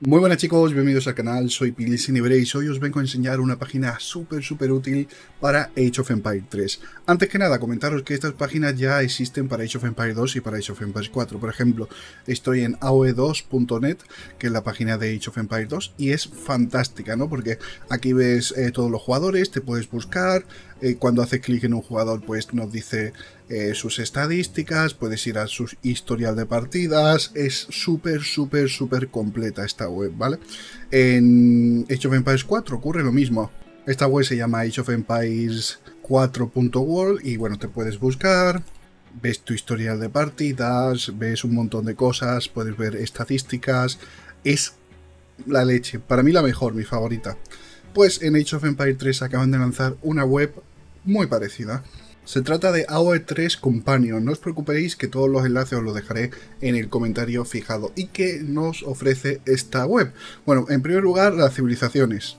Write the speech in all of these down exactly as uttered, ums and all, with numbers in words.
Muy buenas chicos, bienvenidos al canal, soy Pilsinibre y hoy os vengo a enseñar una página súper súper útil para Age of Empires tres. Antes que nada, comentaros que estas páginas ya existen para Age of Empires dos y para Age of Empires cuatro. Por ejemplo, estoy en A O E dos punto net, que es la página de Age of Empires dos, y es fantástica, ¿no? Porque aquí ves eh, todos los jugadores, te puedes buscar, eh, cuando haces clic en un jugador pues nos dice eh, sus estadísticas, puedes ir a su historial de partidas, es súper súper súper completa esta web, ¿vale? En Age of Empires cuatro ocurre lo mismo. Esta web se llama Age of Empires cuatro punto world y bueno, te puedes buscar, ves tu historial de partidas, ves un montón de cosas, puedes ver estadísticas, es la leche, para mí la mejor, mi favorita. Pues en Age of Empires tres acaban de lanzar una web muy parecida. Se trata de A O E tres Companion, no os preocupéis que todos los enlaces os los dejaré en el comentario fijado. ¿Y qué nos ofrece esta web? Bueno, en primer lugar, las civilizaciones.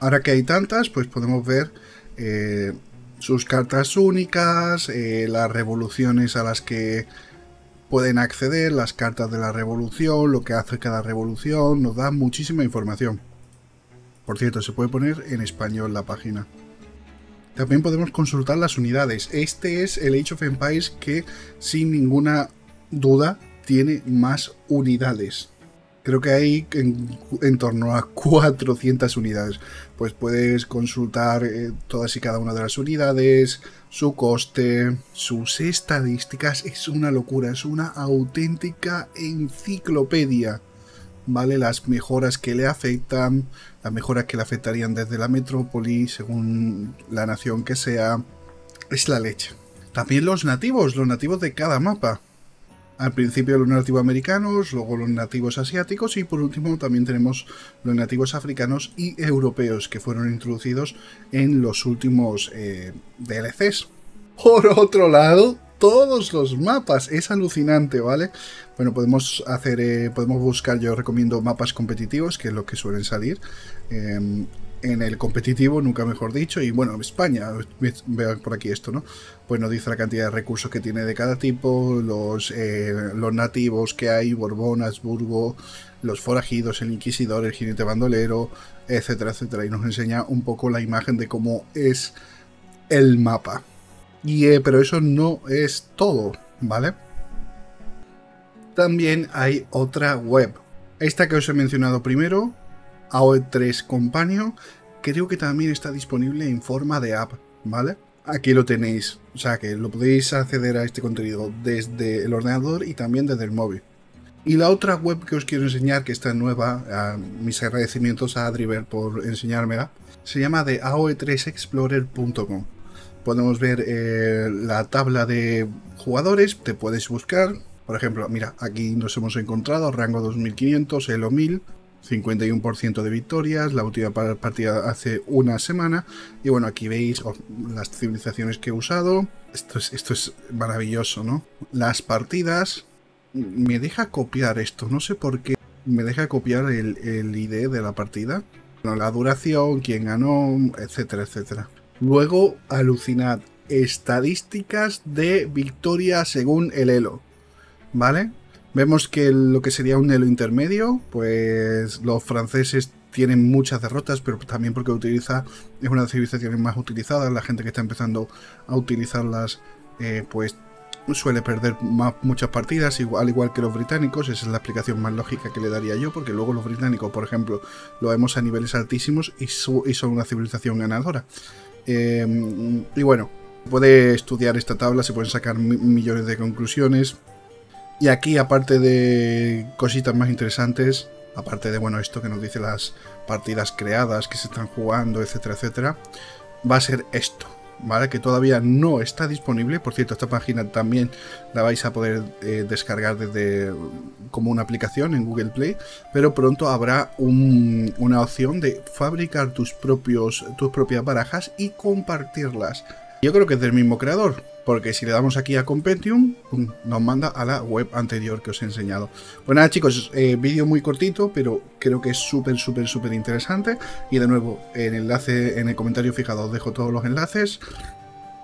Ahora que hay tantas, pues podemos ver eh, sus cartas únicas, eh, las revoluciones a las que pueden acceder, las cartas de la revolución, lo que hace cada revolución, nos da muchísima información. Por cierto, se puede poner en español la página. También podemos consultar las unidades. Este es el Age of Empires que, sin ninguna duda, tiene más unidades. Creo que hay en, en torno a cuatrocientas unidades. Pues puedes consultar eh, todas y cada una de las unidades, su coste, sus estadísticas. Es una locura, es una auténtica enciclopedia. ¿Vale? Las mejoras que le afectan, las mejoras que le afectarían desde la metrópoli, según la nación que sea, es la leche. También los nativos, los nativos de cada mapa. Al principio los nativos americanos, luego los nativos asiáticos y por último también tenemos los nativos africanos y europeos que fueron introducidos en los últimos eh, D L Cs. Por otro lado, todos los mapas, es alucinante, ¿vale? Bueno, podemos hacer, eh, podemos buscar, yo recomiendo mapas competitivos, que es lo que suelen salir eh, en el competitivo, nunca mejor dicho, y bueno, España, vean por aquí esto, ¿no? Pues nos dice la cantidad de recursos que tiene de cada tipo, los, eh, los nativos que hay, Borbón, Habsburgo, los forajidos, el inquisidor, el jinete bandolero, etcétera, etcétera, y nos enseña un poco la imagen de cómo es el mapa. Y, eh, pero eso no es todo, ¿vale? También hay otra web. Esta que os he mencionado primero, A O E tres Companion, creo que también está disponible en forma de app, ¿vale? Aquí lo tenéis, o sea que lo podéis acceder a este contenido desde el ordenador y también desde el móvil. Y la otra web que os quiero enseñar, que está nueva, eh, mis agradecimientos a Adriver por enseñármela, se llama de A O E tres Explorer punto com. Podemos ver eh, la tabla de jugadores, te puedes buscar, por ejemplo, mira, aquí nos hemos encontrado, rango dos mil quinientos, Elo mil, cincuenta y uno por ciento de victorias, la última partida hace una semana, y bueno, aquí veis oh, las civilizaciones que he usado, esto es, esto es maravilloso, ¿no? Las partidas, me deja copiar esto, no sé por qué, me deja copiar el, el I D de la partida, bueno, la duración, quién ganó, etcétera, etcétera. Luego, alucinad, estadísticas de victoria según el elo, ¿vale? Vemos que lo que sería un elo intermedio, pues los franceses tienen muchas derrotas, pero también porque utiliza, es una de las civilizaciones más utilizadas, la gente que está empezando a utilizarlas, eh, pues suele perder más, muchas partidas, igual, al igual que los británicos, esa es la explicación más lógica que le daría yo, porque luego los británicos, por ejemplo, lo vemos a niveles altísimos y, su, y son una civilización ganadora. Eh, y bueno, se puede estudiar esta tabla, se pueden sacar mi millones de conclusiones. Y aquí, aparte de cositas más interesantes, aparte de bueno esto que nos dice las partidas creadas que se están jugando, etcétera, etcétera, va a ser esto, ¿vale? Que todavía no está disponible. Por cierto, esta página también la vais a poder eh, descargar desde como una aplicación en Google Play, pero pronto habrá un, una opción de fabricar tus propios tus propias barajas y compartirlas. Yo creo que es del mismo creador, porque si le damos aquí a Competium, pum, nos manda a la web anterior que os he enseñado. Pues nada chicos, eh, vídeo muy cortito, pero creo que es súper, súper, súper interesante. Y de nuevo, el enlace en el comentario fijado os dejo todos los enlaces.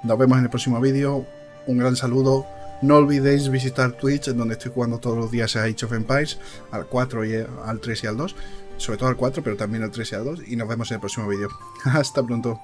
Nos vemos en el próximo vídeo. Un gran saludo No olvidéis visitar Twitch, en donde estoy jugando todos los días a Age of Empires, al cuatro, y al tres y al dos, sobre todo al cuatro, pero también al tres y al dos, y nos vemos en el próximo vídeo. Hasta pronto.